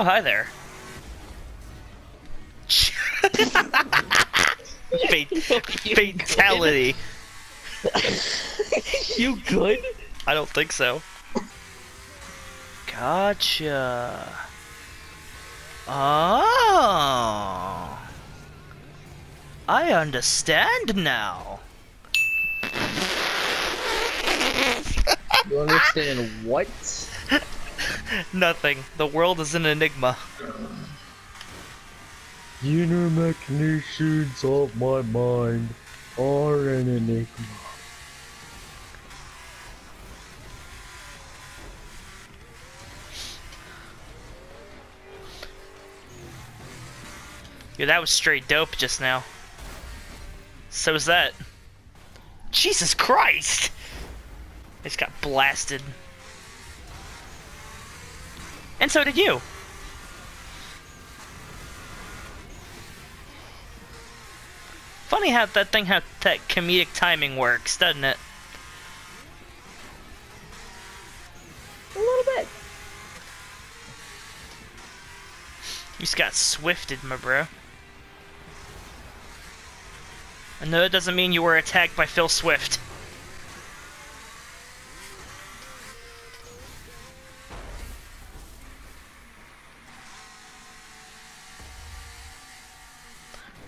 Oh, hi there. Fatality. You good? I don't think so. Gotcha. Oh. I understand now. You understand what? Nothing. The world is an enigma. The inner machinations of my mind are an enigma. Yeah, that was straight dope just now. So is that. Jesus Christ! I just got blasted. And so did you! Funny how that thing, how that comedic timing works, doesn't it? A little bit. You just got swifted, my bro. And no, that doesn't mean you were attacked by Phil Swift.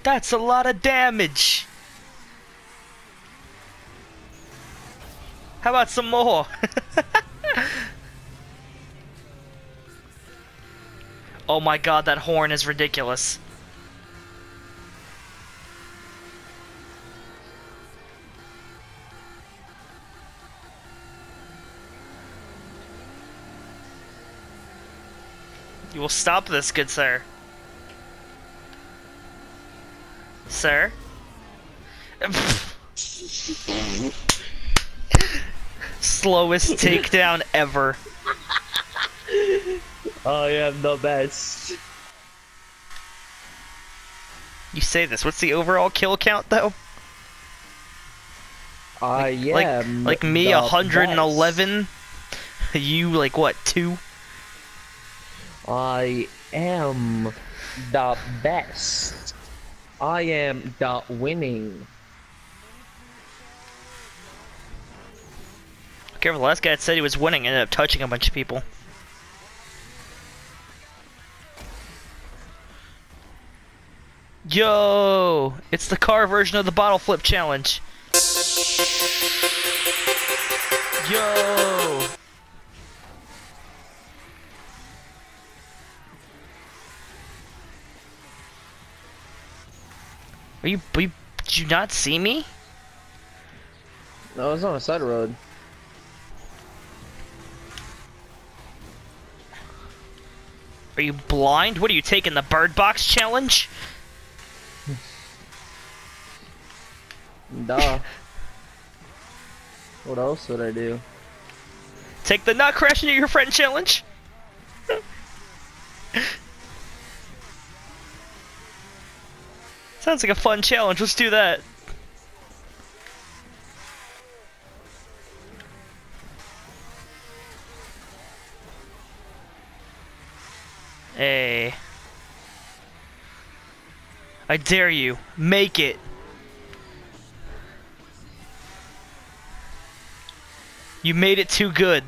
That's a lot of damage. How about some more? Oh my god, that horn is ridiculous. You will stop this, good sir. Sir? Slowest takedown ever. I am the best. You say this, what's the overall kill count though? Like me, 111? You, like what, 2? I am the best. I am the winning. Careful, the last guy that said he was winning ended up touching a bunch of people. Yo! It's the car version of the bottle flip challenge. Yo! Did you not see me? No, I was on a side road. Are you blind? What are you taking, the Bird Box Challenge? Duh. What else would I do? Take the not crashing into your friend challenge? Sounds like a fun challenge, let's do that. Hey. I dare you, make it. You made it too good.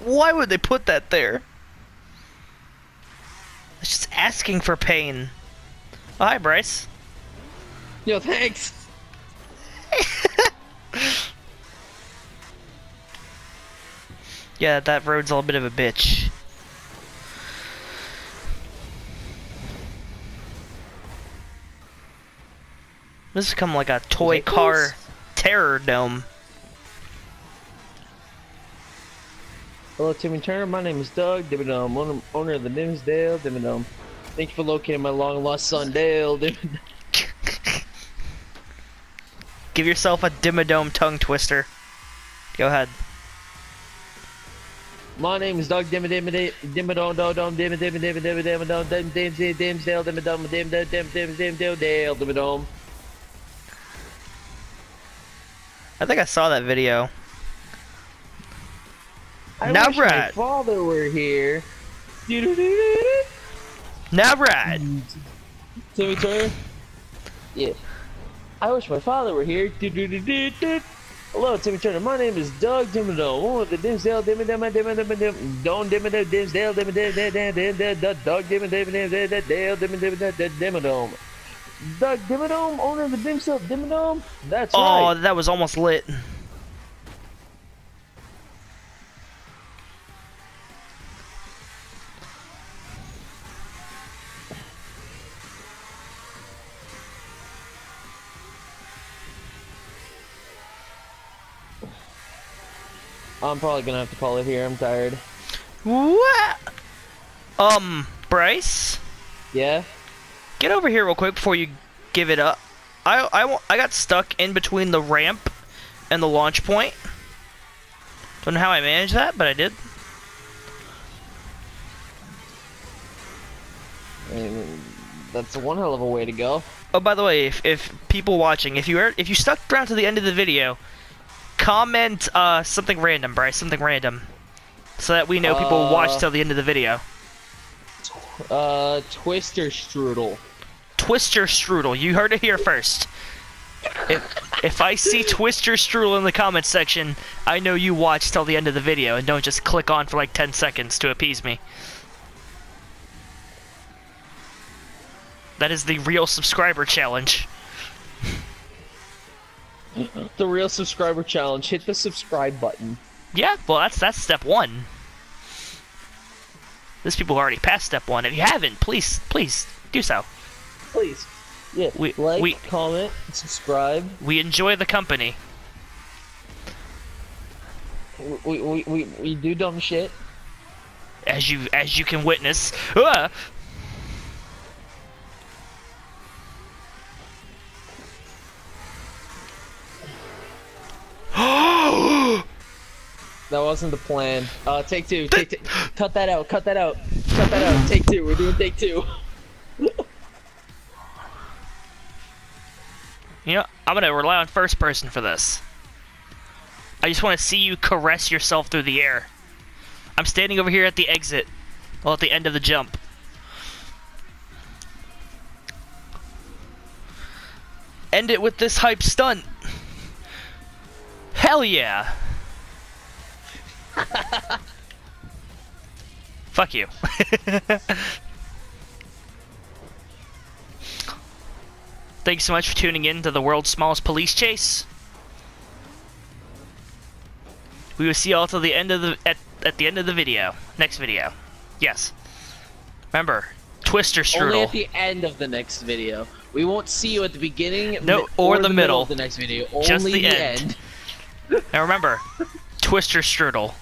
Why would they put that there? It's just asking for pain. Oh, hi, Bryce. Yo, thanks. Yeah, that road's all a bit of a bitch. This has become like a toy car terror dome. Hello, Timmy Turner. My name is Doug Dimmadome, owner of the Dimmsdale Dimmadome. Thank you for locating my long-lost son, Dale Dimmadome. Give yourself a Dimmadome tongue twister. Go ahead. My name is Doug Dimmadome, Dimmadome. I think I saw that video. I wish my father were here. Now ride. Timmy Turner? Yeah. I wish my father were here. Hello, Timmy Turner. My name is Doug Dimmadome. One with the Dimmsdale Dimmadome, Don Dimmadome, Dimmsdale Dimmadome, Doug Dimmadome, Dale Dimmadome. Doug Dimmadome, owner of the Dimmsdale Dimmadome? That's right. Oh, that was almost lit. I'm probably gonna have to call it here. I'm tired. What? Bryce? Yeah? Get over here real quick before you give it up. I got stuck in between the ramp and the launch point. Don't know how I managed that, but I did. That's one hell of a way to go. Oh, by the way, if people watching, if you stuck around to the end of the video, comment something random, Bryce. Something random, so that we know people watch till the end of the video. Twister Strudel. Twister Strudel. You heard it here first. If I see Twister Strudel in the comments section, I know you watch till the end of the video and don't just click on for like 10 seconds to appease me. That is the real subscriber challenge. The real subscriber challenge. Hit the subscribe button. Yeah, well, that's step one. These people are already past step one. If you haven't, please do so. Please, yeah. We comment, subscribe. We enjoy the company. We do dumb shit. As you can witness. That wasn't the plan. Take two. Take two. Cut that out. Cut that out. Cut that out. Take two. We're doing take two. You know, I'm gonna rely on first person for this. I just want to see you caress yourself through the air. I'm standing over here at the exit. Well, at the end of the jump. End it with this hype stunt. Hell yeah. Fuck you. Thanks so much for tuning in to the world's smallest police chase. We will see you all till the end of the at the end of the video. Next video. Yes. Remember, Twister Strudel. Only at the end of the next video. We won't see you at the beginning. No, or the middle of the next video. Only just the end. Now remember. Twister Strudel.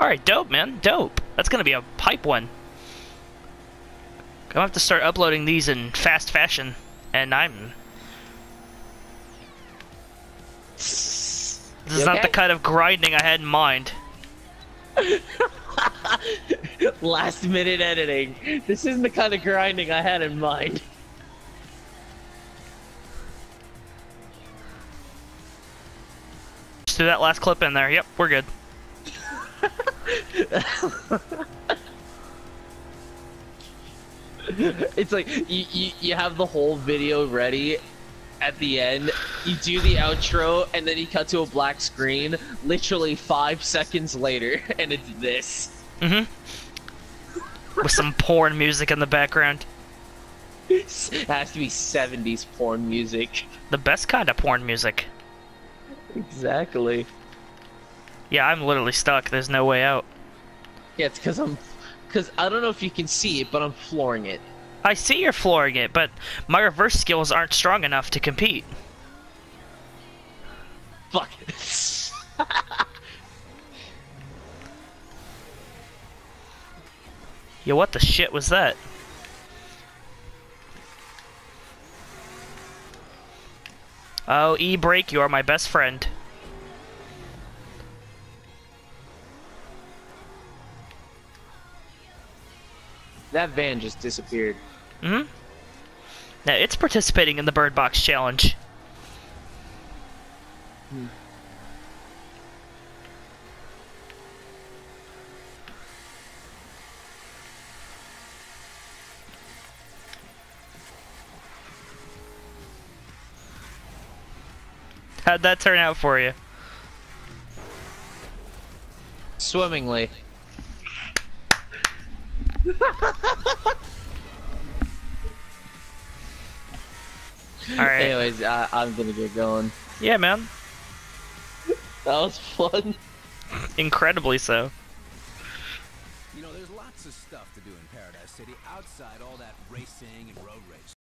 Alright, dope, man. Dope. That's gonna be a pipe one. I'm gonna have to start uploading these in fast fashion. And I'm... This is not the kind of grinding I had in mind. Last minute editing. This isn't the kind of grinding I had in mind. Just threw that last clip in there. Yep, we're good. It's like you have the whole video ready. At the end, you do the outro, and then you cut to a black screen. Literally 5 seconds later, and it's this. With some porn music in the background. It has to be 70s porn music. The best kind of porn music. Exactly. Yeah, I'm literally stuck. There's no way out. Yeah, it's because I don't know if you can see it, but I'm flooring it. I see you're flooring it, but my reverse skills aren't strong enough to compete. Fuck it. Yo, what the shit was that? Oh, E-Brake, you are my best friend. That van just disappeared. Now it's participating in the Bird Box Challenge. How'd that turn out for you? Swimmingly. Alright. Anyways, I'm gonna get going. Yeah, man. That was fun. Incredibly so. You know, there's lots of stuff to do in Paradise City outside all that racing and road.